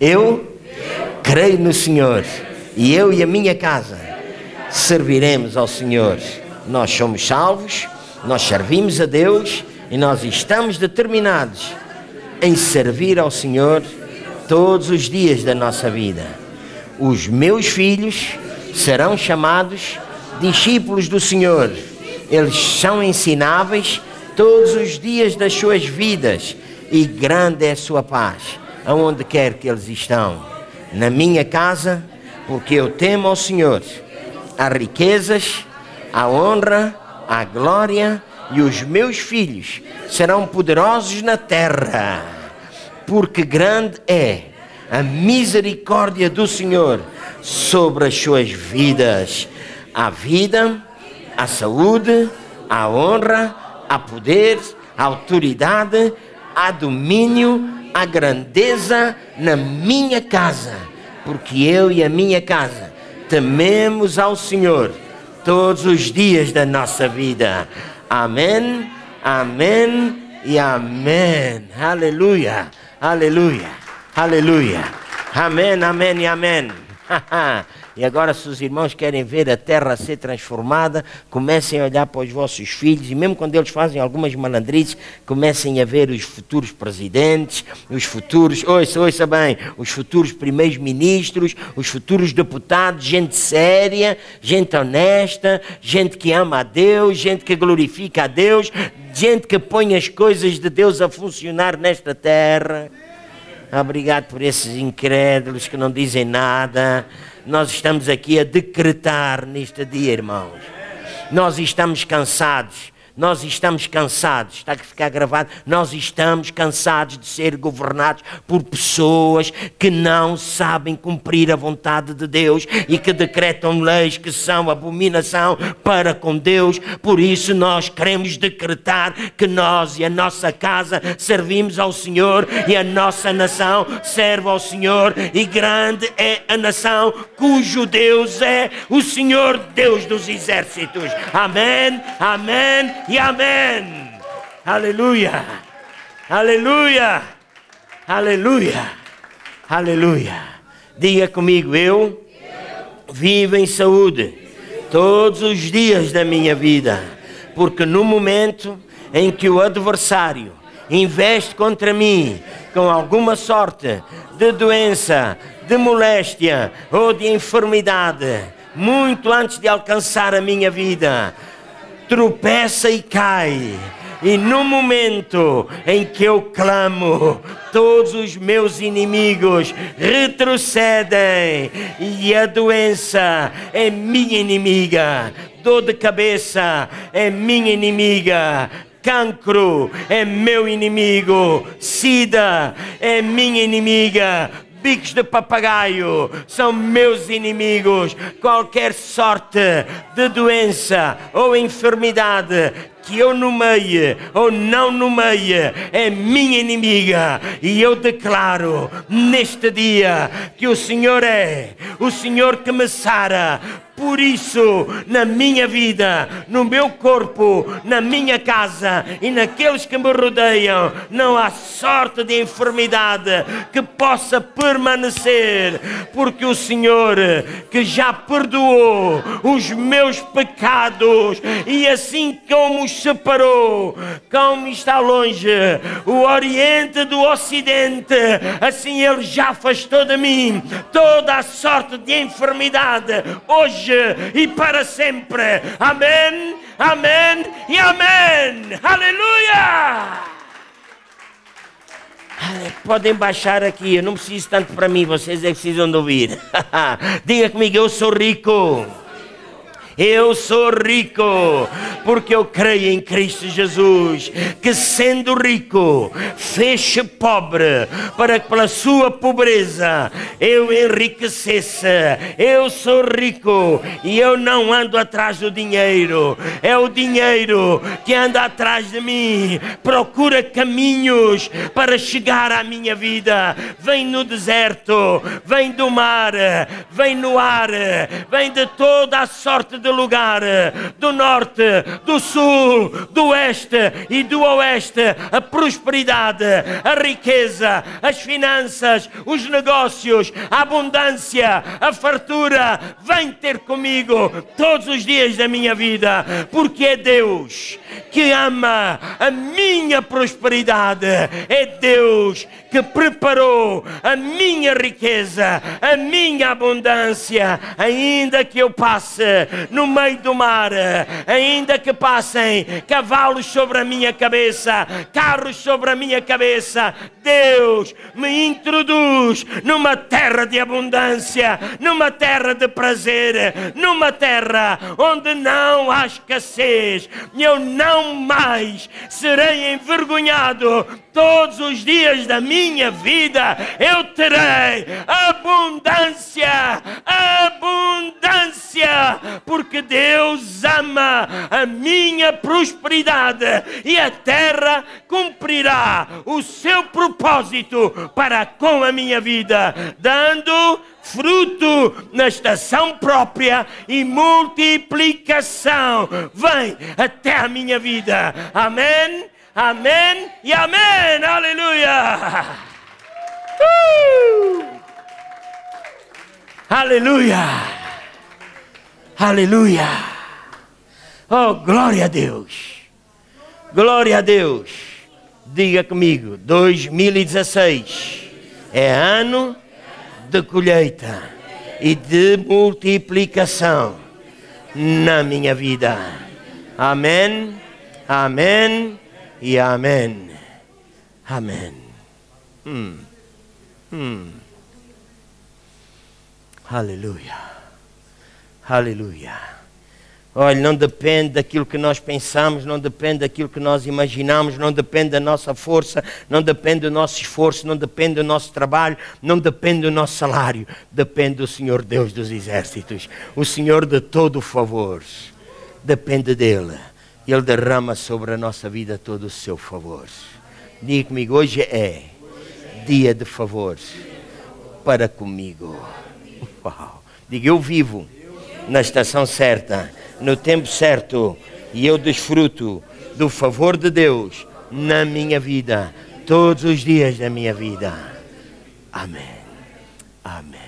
Eu creio no Senhor e eu e a minha casa serviremos ao Senhor. Nós somos salvos, nós servimos a Deus e nós estamos determinados em servir ao Senhor todos os dias da nossa vida. Os meus filhos serão chamados discípulos do Senhor. Eles são ensináveis todos os dias das suas vidas e grande é a sua paz, aonde quer que eles estão. Na minha casa, porque eu temo ao Senhor, há riquezas, há honra, há glória e os meus filhos serão poderosos na terra, porque grande é a misericórdia do Senhor sobre as suas vidas. Há vida, há saúde, há honra, há poder, há autoridade, há domínio, há grandeza na minha casa, porque eu e a minha casa tememos ao Senhor todos os dias da nossa vida. Amém, amém e amém. Aleluia, aleluia, aleluia. Amém, amém e amém. E agora, se os irmãos querem ver a terra ser transformada, comecem a olhar para os vossos filhos, e mesmo quando eles fazem algumas malandrices, comecem a ver os futuros presidentes, os futuros, ouça bem, os futuros primeiros ministros, os futuros deputados, gente séria, gente honesta, gente que ama a Deus, gente que glorifica a Deus, gente que põe as coisas de Deus a funcionar nesta terra. Obrigado por esses incrédulos que não dizem nada. Nós estamos aqui a decretar neste dia, irmãos. Nós estamos cansados. Nós estamos cansados, está a ficar gravado, nós estamos cansados de ser governados por pessoas que não sabem cumprir a vontade de Deus e que decretam leis que são abominação para com Deus. Por isso nós queremos decretar que nós e a nossa casa servimos ao Senhor e a nossa nação serve ao Senhor, e grande é a nação cujo Deus é o Senhor Deus dos exércitos. Amém, amém e amém. Aleluia, aleluia, aleluia, aleluia. Diga comigo: eu vivo em saúde todos os dias da minha vida, porque no momento em que o adversário investe contra mim com alguma sorte de doença, de moléstia ou de enfermidade, muito antes de alcançar a minha vida, tropeça e cai. E no momento em que eu clamo, todos os meus inimigos retrocedem e a doença é minha inimiga, dor de cabeça é minha inimiga, cancro é meu inimigo, sida é minha inimiga, bicos de papagaio são meus inimigos. Qualquer sorte de doença ou enfermidade que eu nomeie ou não nomeie é minha inimiga, e eu declaro neste dia que o Senhor é o Senhor que me sara. Por isso, na minha vida, no meu corpo, na minha casa e naqueles que me rodeiam, não há sorte de enfermidade que possa permanecer, porque o Senhor, que já perdoou os meus pecados e assim como os separou, como está longe o Oriente do Ocidente, assim Ele já afastou de mim toda a sorte de enfermidade, hoje e para sempre. Amém, amém e amém. Aleluia. Podem baixar aqui, eu não preciso tanto para mim, vocês é que precisam de ouvir. Diga comigo: eu sou rico. Eu sou rico, porque eu creio em Cristo Jesus, que sendo rico, fez-se pobre, para que pela sua pobreza eu enriquecesse. Eu sou rico e eu não ando atrás do dinheiro. É o dinheiro que anda atrás de mim, procura caminhos para chegar à minha vida. Vem no deserto, vem do mar, vem no ar, vem de toda a sorte de de lugar, do norte, do sul, do oeste e do oeste, a prosperidade, a riqueza, as finanças, os negócios, a abundância, a fartura, vem ter comigo todos os dias da minha vida, porque é Deus que ama a minha prosperidade, é Deus que preparou a minha riqueza, a minha abundância, ainda que eu passe no meio do mar, ainda que passem cavalos sobre a minha cabeça, carros sobre a minha cabeça, Deus me introduz numa terra de abundância, numa terra de prazer, numa terra onde não há escassez. Eu não mais serei envergonhado todos os dias da minha vida. Eu terei abundância, abundância, porque Deus ama a minha prosperidade e a terra cumprirá o seu propósito para com a minha vida, dando fruto na estação própria e multiplicação. Vem até a minha vida. Amém, amém e amém. Aleluia. Aleluia. Aleluia. Oh, glória a Deus. Glória a Deus. Diga comigo, 2016 é ano de colheita e de multiplicação na minha vida. Amém, amém e amém. Amém. Aleluia, aleluia. Olha, não depende daquilo que nós pensamos, não depende daquilo que nós imaginamos, não depende da nossa força, não depende do nosso esforço, não depende do nosso trabalho, não depende do nosso salário. Depende do Senhor Deus dos exércitos, o Senhor de todo o favor. Depende dEle. Ele derrama sobre a nossa vida todo o seu favor. Diga comigo, hoje é dia de favor para comigo. Uau. Diga, eu vivo na estação certa, no tempo certo, e eu desfruto do favor de Deus na minha vida, todos os dias da minha vida. Amém. Amém.